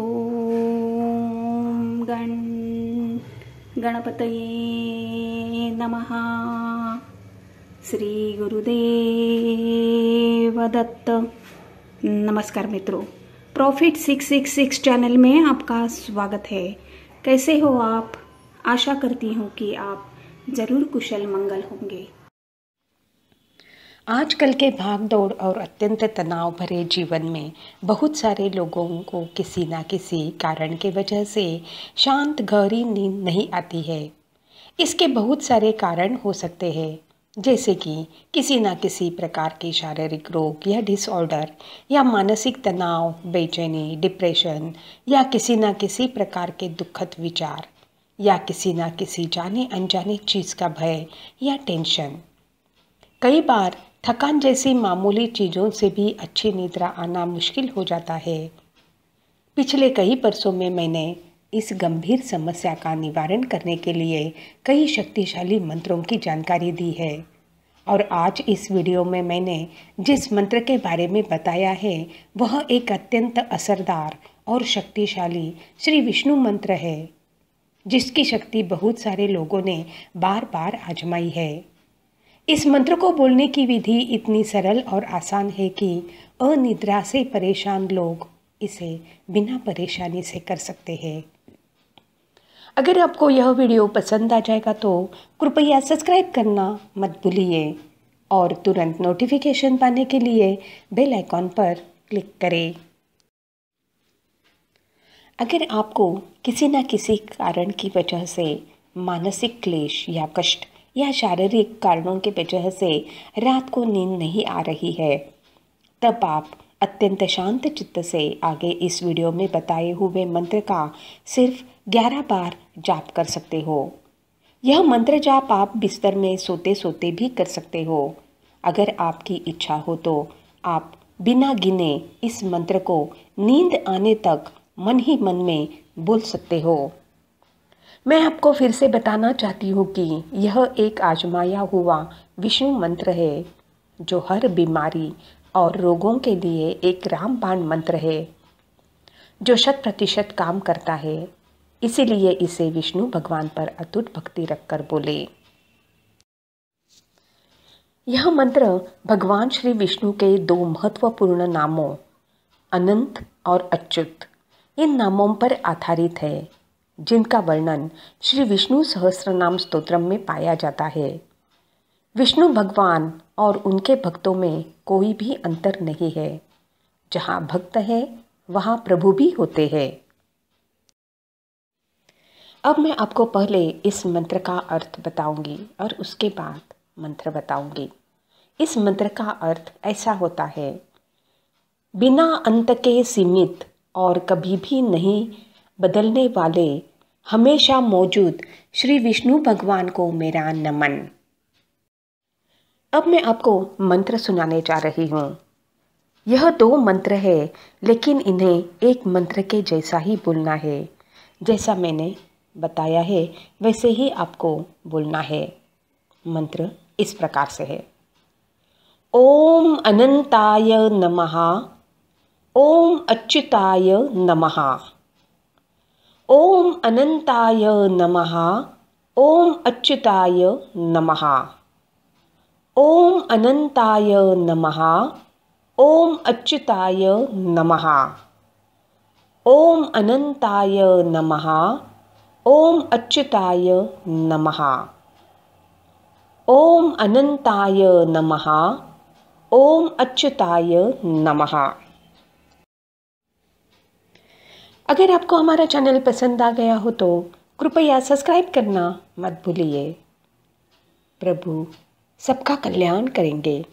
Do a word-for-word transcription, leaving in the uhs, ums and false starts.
ओम गण गणपतये नमः। श्री गुरुदेव दत्त। नमस्कार मित्रों, profit six six six channel में आपका स्वागत है। कैसे हो आप? आशा करती हूँ कि आप जरूर कुशल मंगल होंगे। आजकल के भाग दौड़ और अत्यंत तनाव भरे जीवन में बहुत सारे लोगों को किसी ना किसी कारण के वजह से शांत गहरी नींद नहीं आती है। इसके बहुत सारे कारण हो सकते हैं, जैसे कि किसी ना किसी प्रकार के शारीरिक रोग या डिसऑर्डर या मानसिक तनाव, बेचैनी, डिप्रेशन या किसी ना किसी प्रकार के दुखद विचार या किसी ना किसी जाने अनजाने चीज़ का भय या टेंशन। कई बार थकान जैसी मामूली चीज़ों से भी अच्छी निद्रा आना मुश्किल हो जाता है। पिछले कई वर्षों में मैंने इस गंभीर समस्या का निवारण करने के लिए कई शक्तिशाली मंत्रों की जानकारी दी है और आज इस वीडियो में मैंने जिस मंत्र के बारे में बताया है वह एक अत्यंत असरदार और शक्तिशाली श्री विष्णु मंत्र है, जिसकी शक्ति बहुत सारे लोगों ने बार बार आजमाई है। इस मंत्र को बोलने की विधि इतनी सरल और आसान है कि अनिद्रा से परेशान लोग इसे बिना परेशानी से कर सकते हैं। अगर आपको यह वीडियो पसंद आ जाएगा तो कृपया सब्सक्राइब करना मत भूलिए और तुरंत नोटिफिकेशन पाने के लिए बेल आइकॉन पर क्लिक करें। अगर आपको किसी न किसी कारण की वजह से मानसिक क्लेश या कष्ट या शारीरिक कारणों की वजह से रात को नींद नहीं आ रही है, तब आप अत्यंत शांत चित्त से आगे इस वीडियो में बताए हुए मंत्र का सिर्फ ग्यारह बार जाप कर सकते हो। यह मंत्र जाप आप बिस्तर में सोते सोते भी कर सकते हो। अगर आपकी इच्छा हो तो आप बिना गिने इस मंत्र को नींद आने तक मन ही मन में बोल सकते हो। मैं आपको फिर से बताना चाहती हूँ कि यह एक आजमाया हुआ विष्णु मंत्र है, जो हर बीमारी और रोगों के लिए एक रामबाण मंत्र है, जो शत प्रतिशत काम करता है। इसीलिए इसे विष्णु भगवान पर अटूट भक्ति रखकर बोले। यह मंत्र भगवान श्री विष्णु के दो महत्वपूर्ण नामों अनंत और अच्युत, इन नामों पर आधारित है, जिनका वर्णन श्री विष्णु सहस्र नाम स्त्रोत्र में पाया जाता है। विष्णु भगवान और उनके भक्तों में कोई भी अंतर नहीं है। जहाँ भक्त है वहाँ प्रभु भी होते हैं। अब मैं आपको पहले इस मंत्र का अर्थ बताऊंगी और उसके बाद मंत्र बताऊंगी। इस मंत्र का अर्थ ऐसा होता है, बिना अंत के सीमित और कभी भी नहीं बदलने वाले हमेशा मौजूद श्री विष्णु भगवान को मेरा नमन। अब मैं आपको मंत्र सुनाने जा रही हूँ। यह दो मंत्र है, लेकिन इन्हें एक मंत्र के जैसा ही बोलना है। जैसा मैंने बताया है वैसे ही आपको बोलना है। मंत्र इस प्रकार से है, ओम अनंताय नमः, ओम अच्युताय नमः, ओम अनंताय नमः, ओम अच्युताय नमः, ओम अनंताय नमः, ओम अच्युताय नमः, ओम अनंताय नमः, ओम अच्युताय नमः, ओम अनंताय नमः, ओम अच्युताय नमः। अगर आपको हमारा चैनल पसंद आ गया हो तो कृपया सब्सक्राइब करना मत भूलिए। प्रभु सबका कल्याण करेंगे।